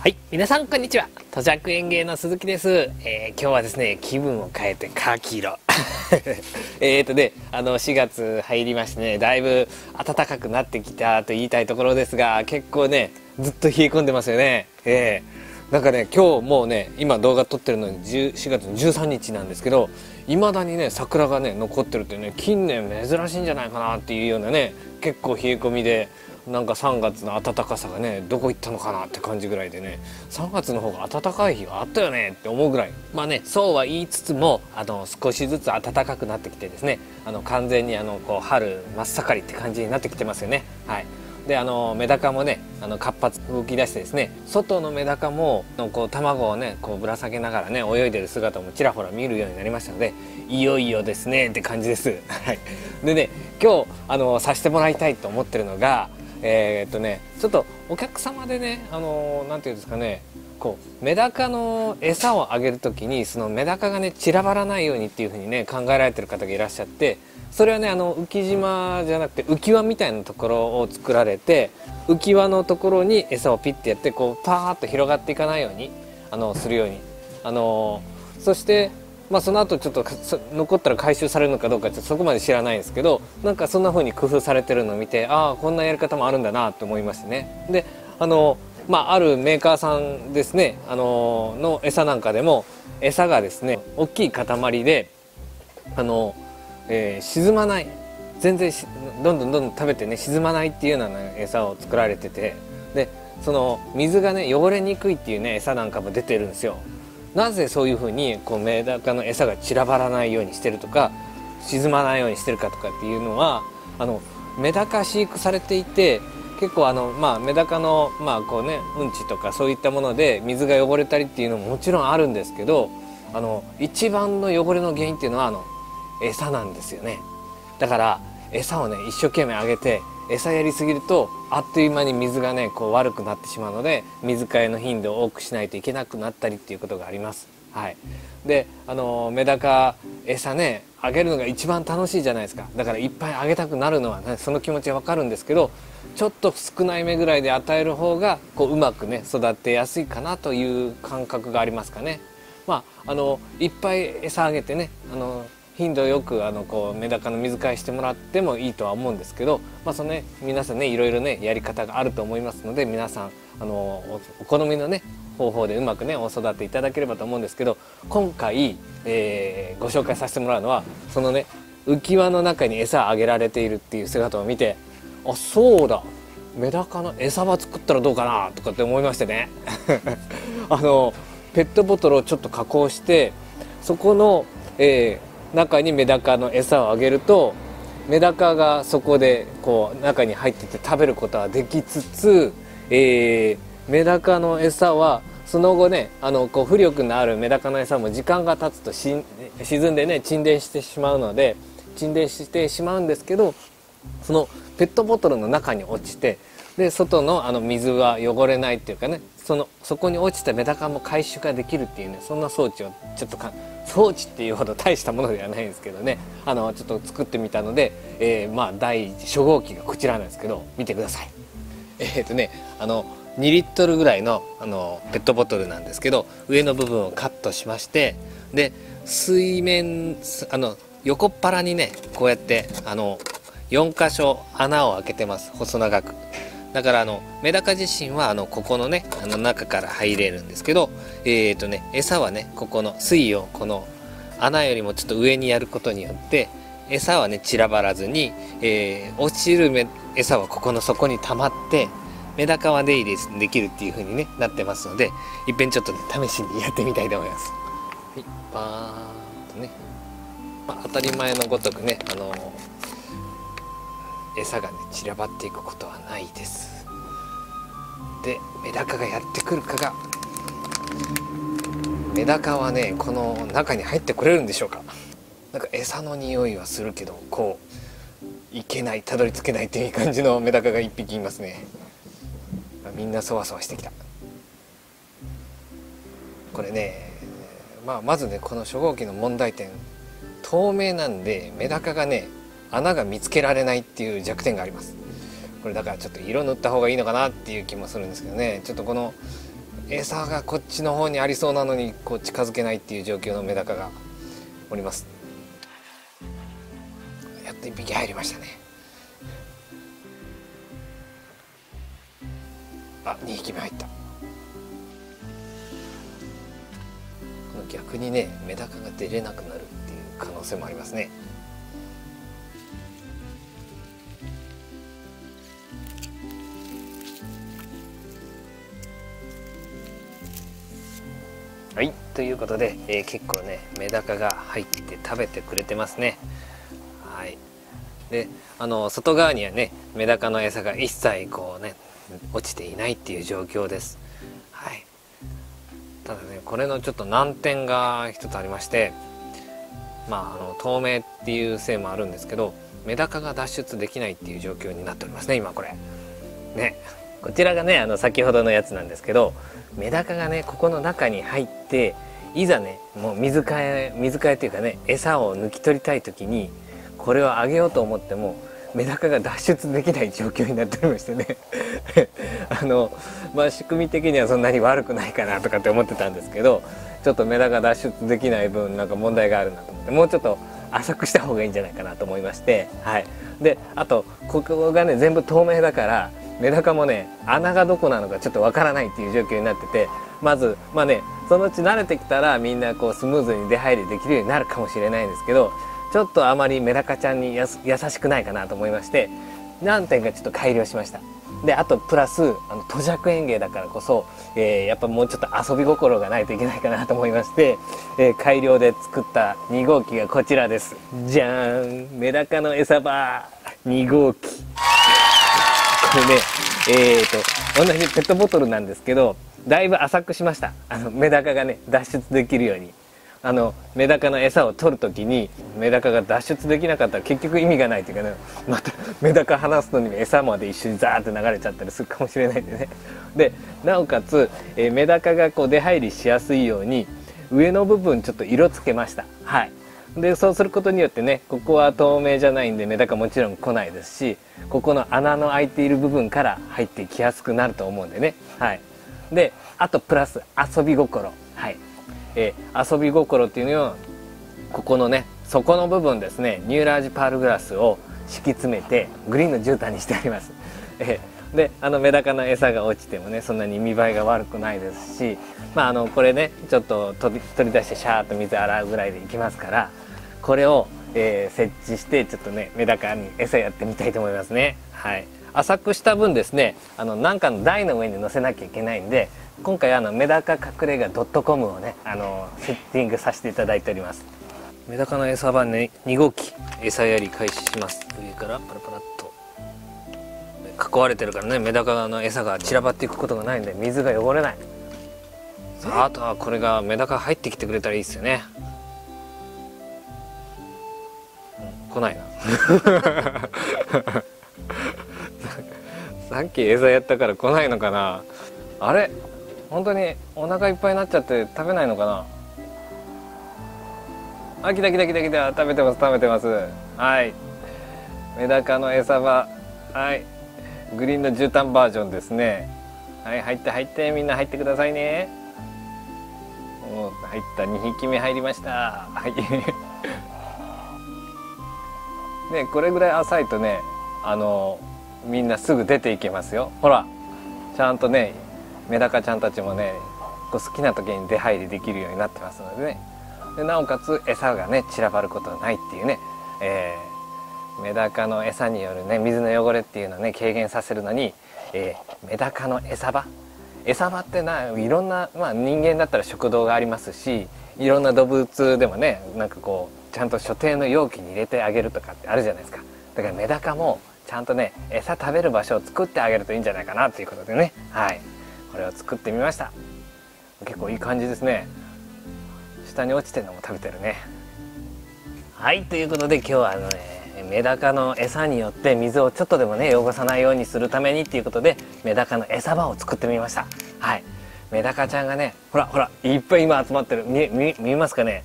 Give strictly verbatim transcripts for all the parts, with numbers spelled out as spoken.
はい、皆さんこんにちは。土着園芸の鈴木です、えー、今日はですね、気分を変えてカキ色えーとね、あのしがつ入りましてね、だいぶ暖かくなってきたと言いたいところですが、結構ね、ずっと冷え込んでますよね。えー、なんかね、今日もうね、今動画撮ってるのにしがつのじゅうさんにちなんですけど、いまだにね、桜がね、残ってるってね、近年珍しいんじゃないかなっていうようなね、結構冷え込みで、なんかさんがつの暖かさがね、どこ行ったのかなって感じぐらいでね、さんがつの方が暖かい日があったよねって思うぐらい、まあね、そうは言いつつも、あの少しずつ暖かくなってきてですね、あの完全にあのこう春真っ盛りって感じになってきてますよね。はい、であのメダカもね、あの活発動き出してですね、外のメダカものこう卵をねこうぶら下げながらね泳いでる姿もちらほら見るようになりましたので、いよいよですねって感じですでね、今日あのさせてもらいたいと思ってるのが、えーっとね、ちょっとお客様でね、あのー、なんていうんですかね、こうメダカの餌をあげる時に、そのメダカがね散らばらないようにっていう風にね考えられてる方がいらっしゃって、それはね、あの浮島じゃなくて浮輪みたいなところを作られて、浮輪のところに餌をピッてやって、こうパーッと広がっていかないようにあのするように、あのー、そしてまあその後ちょっと残ったら回収されるのかどうか、ちょっとそこまで知らないんですけど、なんかそんな風に工夫されてるのを見て、ああこんなやり方もあるんだなと思いましてね。で、あのまああるメーカーさんですね、あのの餌なんかでも、餌がですね大きい塊であの、えー、沈まない、全然どんどんどんどん食べてね沈まないっていうような餌を作られてて、でその水がね汚れにくいっていうね餌なんかも出てるんですよ。なぜそういうふうにこうメダカの餌が散らばらないようにしてるとか、沈まないようにしてるかとかっていうのは、あのメダカ飼育されていて、結構あの、まあ、メダカの、まあこうね、うんちとかそういったもので水が汚れたりっていうのももちろんあるんですけど、あの一番の汚れの原因っていうのはあの餌なんですよね。だから餌をね一生懸命あげて、餌やりすぎるとあっという間に水がねこう悪くなってしまうので、水替えの頻度を多くしないといけなくなったりっていうことがあります。はい、であのメダカ餌ねあげるのが一番楽しいじゃないですか。だからいっぱいあげたくなるのは、ね、その気持ちはわかるんですけど、ちょっと少ない目ぐらいで与える方がこううまくね育てやすいかなという感覚がありますかね。まあ、あのいっぱい餌あげてね、あの頻度よくあのこうメダカの水替えしてもらってもいいとは思うんですけど、まあそのね、皆さんねいろいろねやり方があると思いますので、皆さんあのお、お好みのね方法でうまくねお育ていただければと思うんですけど、今回、えー、ご紹介させてもらうのは、そのね浮輪の中に餌をあげられているっていう姿を見て、あ、そうだ、メダカの餌場作ったらどうかなとかって思いましてねあのペットボトルをちょっと加工して、そこの、えー中にメダカの餌をあげると、メダカがそこでこう中に入ってて食べることはできつつ、えー、メダカの餌はその後ね、あのこう浮力のあるメダカの餌も時間が経つとし沈んでね沈殿してしまうので、沈殿してしまうんですけど、そのペットボトルの中に落ちて、で外のあの水は汚れないっていうかね、そのそこに落ちたメダカも回収ができるっていうね、そんな装置をちょっとか装置っていうほど大したものではないんですけどね、あのちょっと作ってみたので、えー、まあ第一初号機がこちらなんですけど、見てください。えー、っとねあのにリットルぐらいのあのペットボトルなんですけど、上の部分をカットしまして、で水面あの横っ腹にねこうやってあのよんかしょ穴を開けてます、細長く。だからあのメダカ自身はあのここのねあの中から入れるんですけど、えーとね、餌はねここの水をこの穴よりもちょっと上にやることによって、餌はね散らばらずに、えー、落ちるめ餌はここの底に溜まって、メダカは出入りできるっていう風に、ね、なってますので、いっぺんちょっとね試しにやってみたいと思います。はい、バーンとね、まあ、当たり前のごとくね、あのー餌がね散らばっていくことはないです。でメダカがやってくるかが、メダカはねこの中に入ってくれるんでしょうか。なんか餌の匂いはするけど、こういけない、たどり着けないっていう感じのメダカがいっぴきいますね。みんなそわそわしてきた。これね、まあ、まずねこの初号機の問題点、透明なんでメダカがね穴が見つけられないっていう弱点があります。これだからちょっと色塗った方がいいのかなっていう気もするんですけどね、ちょっとこの餌がこっちの方にありそうなのにこう近づけないっていう状況のメダカがおります。やっといっぴき入りましたね。あ、にひきめ入った。この逆にね、メダカが出れなくなるっていう可能性もありますね。はい、ということで、えー、結構ねメダカが入って食べてくれてますね。はい。で、あの外側にはねメダカの餌が一切こうね落ちていないっていう状況です。はい。ただねこれのちょっと難点が一つありまして、まああの透明っていうせいもあるんですけど、メダカが脱出できないっていう状況になっておりますね今これ。ね。こちらがねあの先ほどのやつなんですけど、メダカがねここの中に入っていざねもう水替え水替えというかね餌を抜き取りたい時にこれをあげようと思ってもメダカが脱出できない状況になっておりましてねあのまあ仕組み的にはそんなに悪くないかなとかって思ってたんですけど、ちょっとメダカ脱出できない分なんか問題があるなと思って、もうちょっと浅くした方がいいんじゃないかなと思いまして、はい。で、あとここがね全部透明だからメダカもね穴がどこなのかちょっとわからないっていう状況になってて、まずまあねそのうち慣れてきたらみんなこうスムーズに出入りできるようになるかもしれないんですけど、ちょっとあまりメダカちゃんにやす優しくないかなと思いまして、何点かちょっと改良しました。で、あとプラスあの途弱園芸だからこそ、えー、やっぱもうちょっと遊び心がないといけないかなと思いまして、えー、改良で作ったにごうきがこちらです。じゃーん、メダカの餌場にごうき。これね、えーと同じペットボトルなんですけど、だいぶ浅くしました。あのメダカがね脱出できるように、あのメダカの餌を取る時にメダカが脱出できなかったら結局意味がないというかね、またメダカ離すのに餌まで一緒にザーって流れちゃったりするかもしれないんでね。でなおかつ、えー、メダカがこう出入りしやすいように上の部分ちょっと色つけました。はい。でそうすることによってね、ここは透明じゃないんでメダカもちろん来ないですし、ここの穴の開いている部分から入ってきやすくなると思うんでね。はい。であとプラス遊び心、はい、えー、遊び心っていうのはここのね底の部分ですね、ニューラージパールグラスを敷き詰めてグリーンの絨毯にしてあります、えー、であのメダカの餌が落ちてもねそんなに見栄えが悪くないですし、まああのこれねちょっと取り、取り出してシャーッと水洗うぐらいでいきますから、これを、えー、設置してちょっとねメダカに餌やってみたいと思いますね。はい。浅くした分ですね、あのなんかの台の上に乗せなきゃいけないんで、今回あのメダカ隠れ家 ドットコム をねあのセッティングさせていただいております。メダカの餌場ねにごうき餌やり開始します。上からパラパラっと囲われてるからね、メダカの餌が散らばっていくことがないんで水が汚れない。さあ、あとはこれがメダカ入ってきてくれたらいいですよね。来ないなさっき餌やったから来ないのかな。あれ本当にお腹いっぱいになっちゃって食べないのかな。あ、来た来た来た来た、食べてます食べてます。はい、メダカの餌場、はい、グリーンの絨毯バージョンですね。はい、入って入ってみんな入ってくださいね。お、入った、にひきめ入りました。はいね、これぐらい浅いとね、あのみんなすぐ出ていけますよ。ほら、ちゃんとねメダカちゃんたちもねこう好きな時に出入りできるようになってますのでね。でなおかつ餌がね散らばることはないっていうね、えー、メダカの餌によるね水の汚れっていうのをね軽減させるのに、えー、メダカの餌場餌場ってないろんな、まあ、人間だったら食堂がありますし、いろんな動物でもねなんかこうちゃんと所定の容器に入れてあげるとかってあるじゃないですか。だからメダカもちゃんとね餌食べる場所を作ってあげるといいんじゃないかなということでね、はい、これを作ってみました。結構いい感じですね。下に落ちてるのも食べてるね。はい、ということで今日はあのねメダカの餌によって水をちょっとでもね汚さないようにするためにっていうことでメダカの餌場を作ってみました。はい。メダカちゃんがねほらほらいっぱい今集まってる、見、見、見えますかね。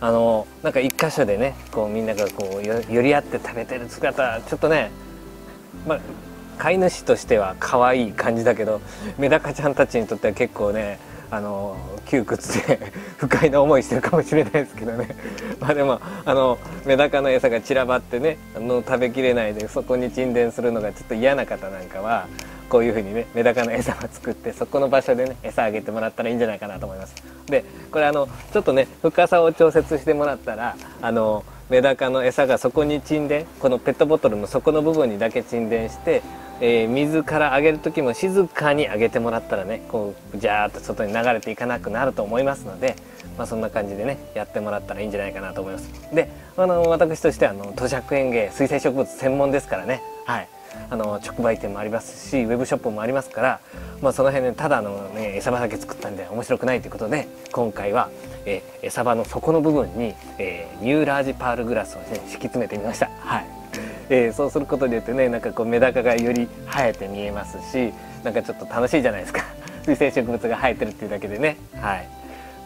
あのなんか一箇所でねこうみんながこう寄り合って食べてる姿ちょっとね、まあ、飼い主としては可愛い感じだけど、メダカちゃんたちにとっては結構ね、あの窮屈で不快な思いしてるかもしれないですけどねまあでもあのメダカの餌が散らばってね、あの食べきれないでそこに沈殿するのがちょっと嫌な方なんかは、こういうふうにねメダカの餌を作って、そこの場所でね餌あげてもらったらいいんじゃないかなと思います。でこれあのちょっとね深さを調節してもらったら、あのメダカの餌がそこに沈殿、このペットボトルの底の部分にだけ沈殿して、えー、水からあげる時も静かにあげてもらったらね、こうジャーッと外に流れていかなくなると思いますので、まあ、そんな感じでねやってもらったらいいんじゃないかなと思います。であの私としてはあの土着園芸、水生植物専門ですからね、はい、あの直売店もありますしウェブショップもありますから、まあ、その辺で、ね、ただの、ね、餌場だけ作ったんで面白くないということで、今回はえ餌場の底の部分に、えー、ニューラージパールグラスを、ね、敷き詰めてみました、はい。えー、そうすることによってね、なんかこうメダカがより生えて見えますし、なんかちょっと楽しいじゃないですか水生植物が生えてるっていうだけでね、はい。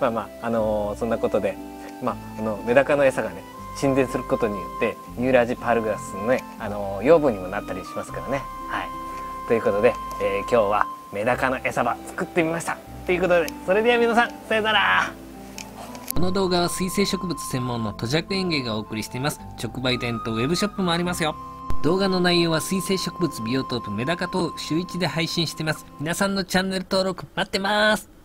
まあまあ、あのー、そんなことで、まあ、あのメダカの餌がね沈殿することによってニューラージパールグラスのね、あの養分にもなったりしますからね、はい。ということで、えー、今日はメダカの餌場作ってみましたということで、それでは皆さんさよなら。この動画は水生植物専門の土着園芸がお送りしています。直売店とウェブショップもありますよ。動画の内容は水生植物、ビオトープ、メダカ等週いちで配信しています。皆さんのチャンネル登録待ってます。